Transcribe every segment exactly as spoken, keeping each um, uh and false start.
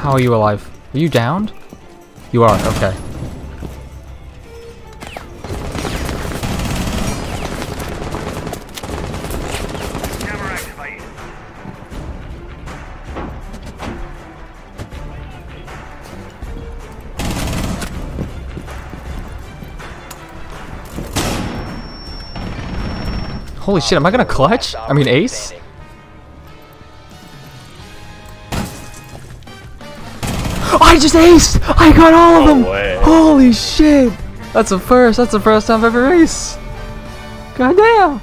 How are you alive? Are you downed? You are, okay. Holy shit, am I gonna clutch? I mean ace? I just aced! I got all of them! No way. Holy shit! That's the first, that's the first time I've ever aced! God damn!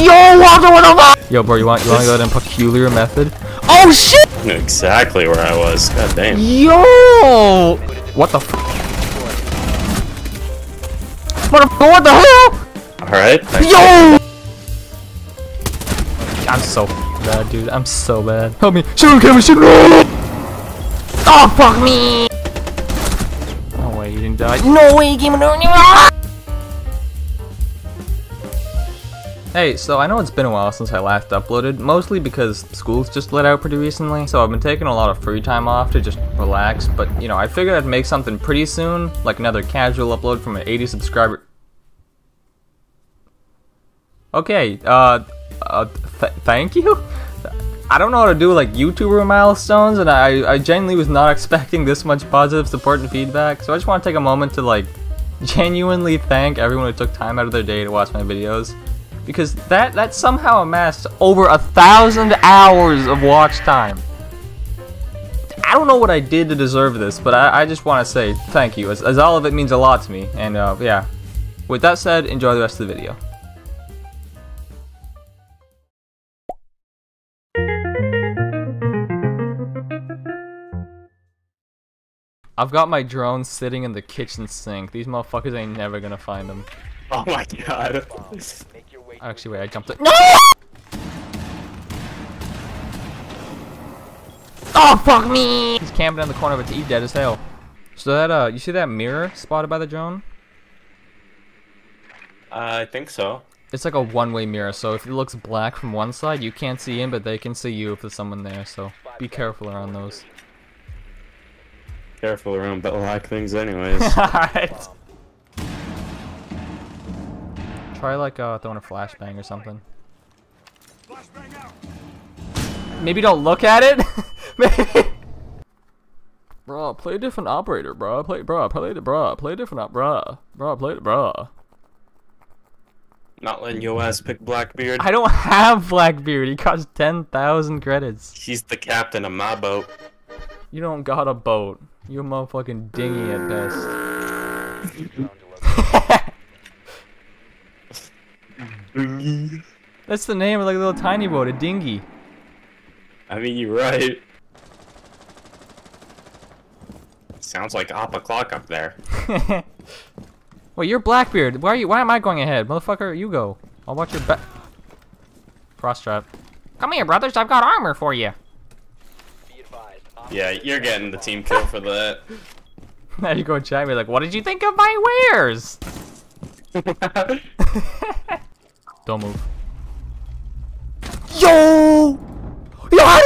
Yo, Walker, what the fuck? Yo, bro, you want you wanna go that peculiar method? Oh shit! I knew exactly where I was. God damn. Yo! What the f? Motherfucker, what the hell? Alright. Yo! I'm so bad, dude. I'm so bad. Help me. Shoot him, camera, shoot him! Oh, fuck me! No way, you didn't die. No way, you didn't die. Hey, so I know it's been a while since I last uploaded, mostly because school's just let out pretty recently, so I've been taking a lot of free time off to just relax, but you know, I figured I'd make something pretty soon, like another casual upload from an eighty subscriber. Okay, uh, uh th thank you? I don't know how to do like YouTuber milestones, and I, I genuinely was not expecting this much positive support and feedback, so I just want to take a moment to like, genuinely thank everyone who took time out of their day to watch my videos. Because that, that somehow amassed over a thousand hours of watch time. I don't know what I did to deserve this, but I, I just want to say thank you, as, as all of it means a lot to me. And uh, yeah, with that said, enjoy the rest of the video. I've got my drone sitting in the kitchen sink. These motherfuckers ain't never gonna find them. Oh my god. Actually, wait, I jumped it. No! Oh, fuck me! He's camping in the corner, but he's dead as hell. So that, uh, you see that mirror spotted by the drone? Uh, I think so. It's like a one-way mirror, so if it looks black from one side, you can't see him, but they can see you if there's someone there, so be careful around those. Careful around black things anyways. Alright. Try like uh, throwing a flashbang or something. Maybe don't look at it. Maybe. Bro, play a different operator, bro. Play, bro, play the bro, play a different op, bro, bro, play the bro. Not letting your ass pick Blackbeard. I don't have Blackbeard. He costs ten thousand credits. He's the captain of my boat. You don't got a boat. You're motherfucking dinghy at best. Dinghy. That's the name of like a little tiny boat, a dinghy. I mean, you're right. Sounds like Oppa Clock up there. Well, you're Blackbeard. Why are you? Why am I going ahead, motherfucker? You go. I'll watch your back. Cross trap. Come here, brothers. I've got armor for you. Yeah, you're getting the team kill for that. Now you go chat me like, what did you think of my wares? Don't move. Yo! Yo!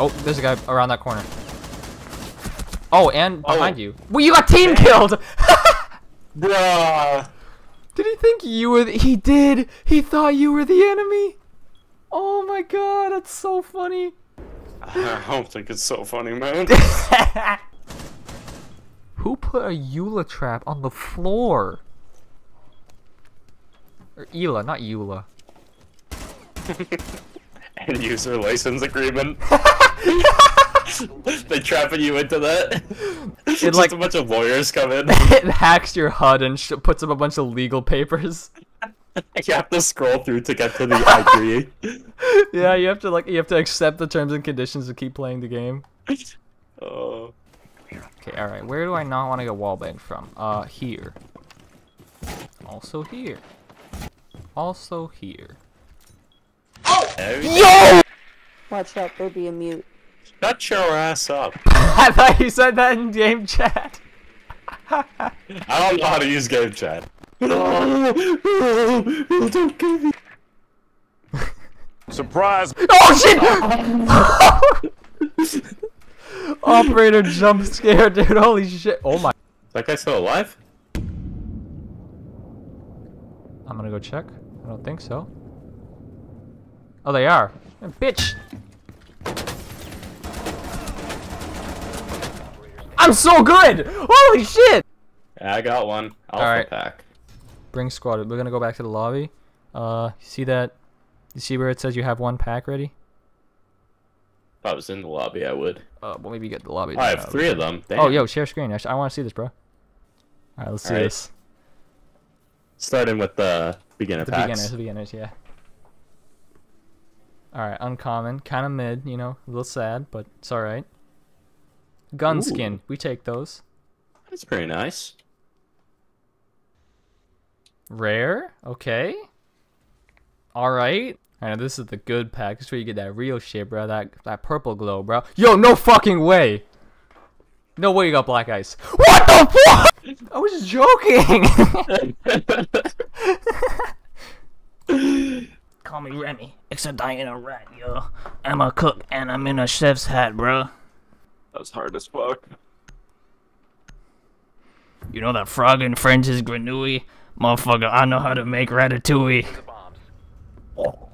Oh, there's a guy around that corner. Oh, and behind oh. you. Well, you got team killed! Bruh. Did he think you were the- He did! He thought you were the enemy! Oh my god, that's so funny! I don't think it's so funny, man. Who put a Eula trap on the floor? Or Eula, not Eula. End user license agreement. They trapping you into that? It's just like, a bunch of lawyers come in. It hacks your H U D and sh puts up a bunch of legal papers. You have to scroll through to get to the agree. Yeah, you have to like you have to accept the terms and conditions to keep playing the game. Oh. Okay, alright, where do I not want to get wallbanged from? Uh, here. Also here. Also here. Oh! Yo! Watch out, there'll be a mute. Shut your ass up. I thought you said that in game chat. I don't know how to use game chat. Don't give me. Surprise! Oh shit! Operator jump scare, dude. Holy shit! Oh my. That guy's still alive? I'm gonna go check. I don't think so. Oh, they are. And bitch! I'm so good! Holy shit! Yeah, I got one. Alpha All right. pack. Bring squad. We're gonna go back to the lobby. Uh, you see that? You see where it says you have one pack ready? If I was in the lobby, I would. Uh, well, maybe get the lobby. I have three of them. Damn. Oh, yo, share screen. I, I want to see this, bro. All right, let's see this. Starting with the beginner packs. The beginners, the beginners, yeah. All right, uncommon, kind of mid, you know, a little sad, but it's all right. Gun Ooh. skin, we take those. That's pretty nice. Rare, okay. All right. I know this is the good pack. This is where you get that real shit, bro. That that purple glow, bro. Yo, no fucking way. No way you got black ice. What the fuck? I was just joking. Call me Remy, except I ain't a rat, yo. I'm a cook and I'm in a chef's hat, bro. That was hard as fuck. You know that frog in French is grenouille? Motherfucker, I know how to make ratatouille. Oh.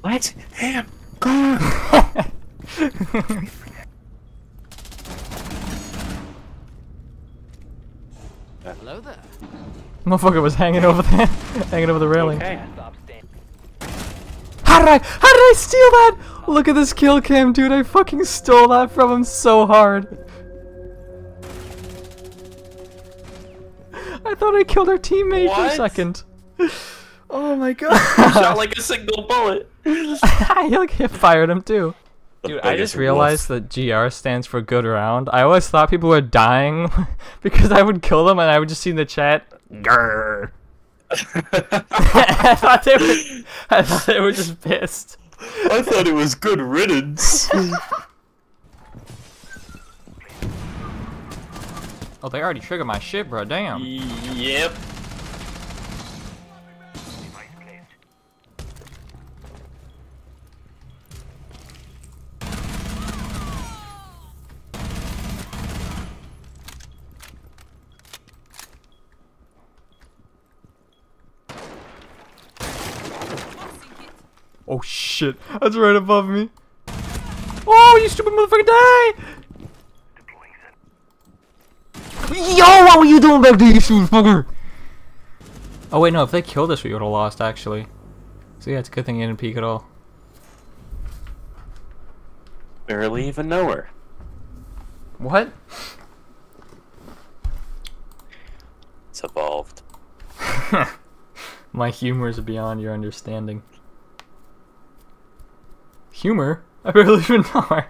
What? Damn. Hello there. Motherfucker was hanging over there, hanging over the railing. Okay. How did I, how did I steal that? Look at this kill cam, dude. I fucking stole that from him so hard. I thought I killed our teammate what? for a second. Oh my god. You shot like a single bullet. I like hit fired him too. Dude, I just realized that G R stands for good round. I always thought people were dying because I would kill them and I would just see in the chat, grrr. I thought they were, I thought they were just pissed. I thought it was good riddance. Oh, they already triggered my shit, bro. Damn. Yep. Oh shit, that's right above me. Oh, you stupid motherfucker, die! Yo, what were you doing back there, you stupid fucker? Oh wait, no, if they killed us, we would've lost, actually. So yeah, it's a good thing you didn't peek at all. Barely even know her. What? It's evolved. My humor is beyond your understanding. Humor? I barely even know her.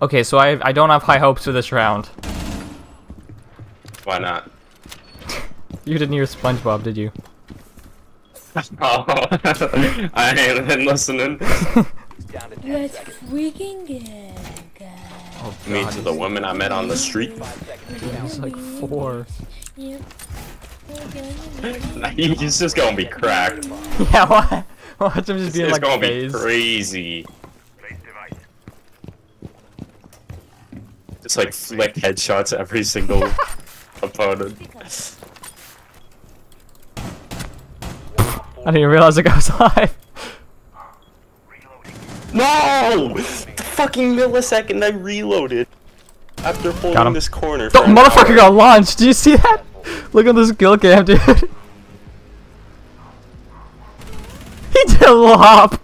Okay, so I I don't have high hopes for this round. Why not? You didn't hear SpongeBob, did you? Oh, I ain't been listening. Let's freaking get, guys. Oh, me to the woman I met on the street. It's like four. Yeah. He's just gonna be cracked. Yeah, what? Watch him just be like gonna phased. be crazy. Just like flick headshots every single opponent. I didn't even realize like I was alive. No! The fucking millisecond I reloaded. After holding this corner. The motherfucker hour. got launched. Do you see that? Look at this kill cam, dude. He did a little hop.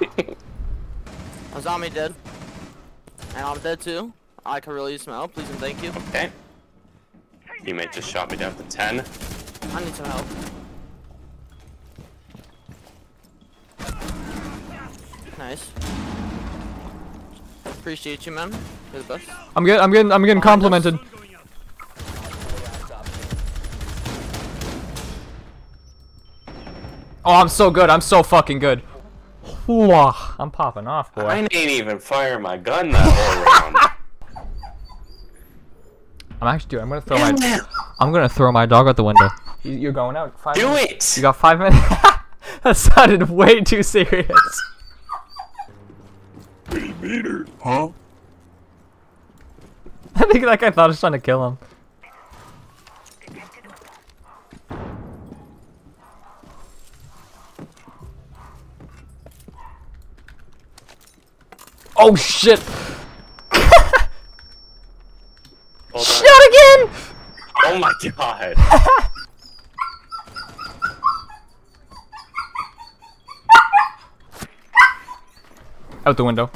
A zombie dead. And I'm dead too. I can really smell. Please and thank you. Okay. Teammate just shot me down to ten. I need some help. Nice. Appreciate you, man. You're the best. I'm getting, I'm getting, I'm getting complimented. Oh, I'm so good. I'm so fucking good. I'm popping off, boy. I ain't even firing my gun that whole round. I'm actually, dude, I'm gonna throw my, I'm gonna throw my dog out the window. You're going out. Five Do minutes. it. You got five minutes. That sounded way too serious. Three meters, huh? I think that guy thought I was trying to kill him. Oh shit! Shot again! Oh my god! Out the window.